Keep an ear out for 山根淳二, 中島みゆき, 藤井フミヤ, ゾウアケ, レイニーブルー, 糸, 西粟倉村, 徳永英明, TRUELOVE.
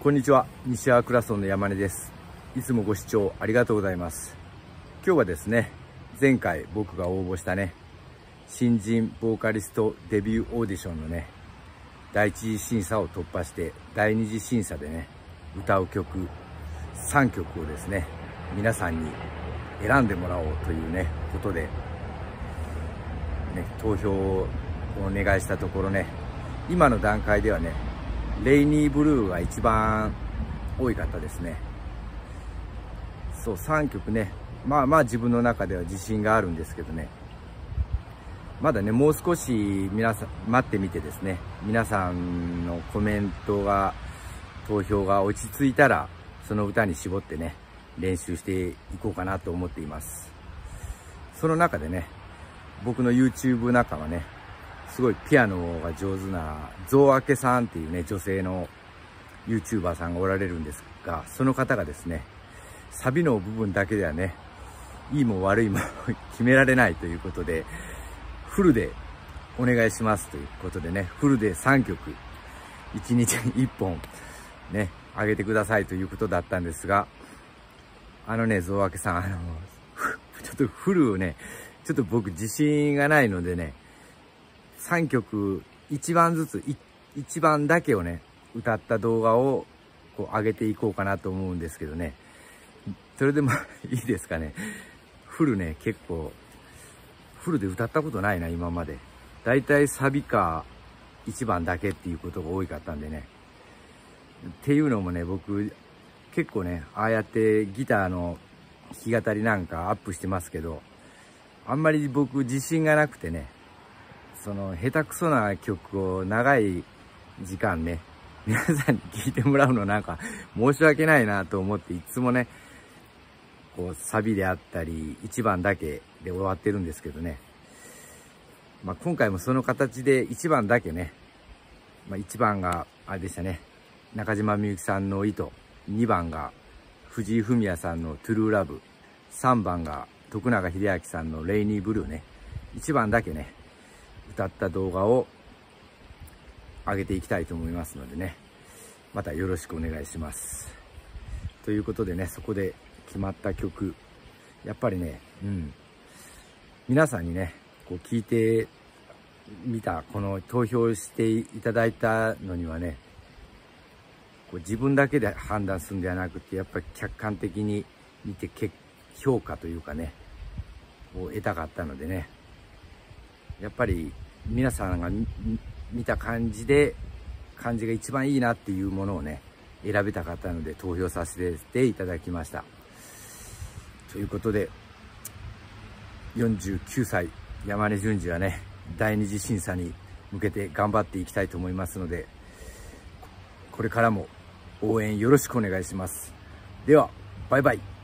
こんにちは、西粟倉村の山根です。いつもご視聴ありがとうございます。今日はですね、前回僕が応募したね、新人ボーカリストデビューオーディションのね、第一次審査を突破して、第二次審査でね、歌う曲3曲をですね、皆さんに選んでもらおうというね、ことで、ね、投票をお願いしたところね、今の段階ではね、レイニーブルーが一番多い方ですね。そう、3曲ね。まあまあ自分の中では自信があるんですけどね。まだね、もう少し皆さん、待ってみてですね。皆さんのコメントが、投票が落ち着いたら、その歌に絞ってね、練習していこうかなと思っています。その中でね、僕の YouTube 仲間ね、すごいピアノが上手なゾウアケさんっていうね、女性の YouTuber さんがおられるんですが、その方がですね、サビの部分だけではね、いいも悪いも決められないということで、フルでお願いしますということでね、フルで3曲、1日に1本ね、あげてくださいということだったんですが、あのね、ゾウアケさん、ちょっとフルをね、ちょっと僕自信がないのでね、3曲1番ずつ1番だけをね歌った動画をこう上げていこうかなと思うんですけどね、それでもいいですかね。フルね、結構フルで歌ったことないな、今まで。だいたいサビか1番だけっていうことが多かったんでね。っていうのもね、僕結構ね、ああやってギターの弾き語りなんかアップしてますけど、あんまり僕自信がなくてね、その下手くそな曲を長い時間ね、皆さんに聴いてもらうのなんか申し訳ないなと思って、いつもね、こうサビであったり1番だけで終わってるんですけどね。まあ、今回もその形で1番だけね、まあ、1番があれでしたね、中島みゆきさんの糸、2番が藤井フミヤさんのTRUELOVE、3番が徳永英明さんのレイニーブルーね、1番だけね、歌った動画を上げていきたいと思いますのでね、またよろしくお願いします。ということでね、そこで決まった曲、やっぱりね、皆さんにね、こう聞いてみた、この投票していただいたのにはね、こう自分だけで判断するんではなくて、やっぱり客観的に見て評価というかね、を得たかったのでね、やっぱり皆さんが見た感じが一番いいなっていうものをね、選べたかったので投票させていただきました。ということで、49歳山根淳二はね、第二次審査に向けて頑張っていきたいと思いますので、これからも応援よろしくお願いします。では、バイバイ。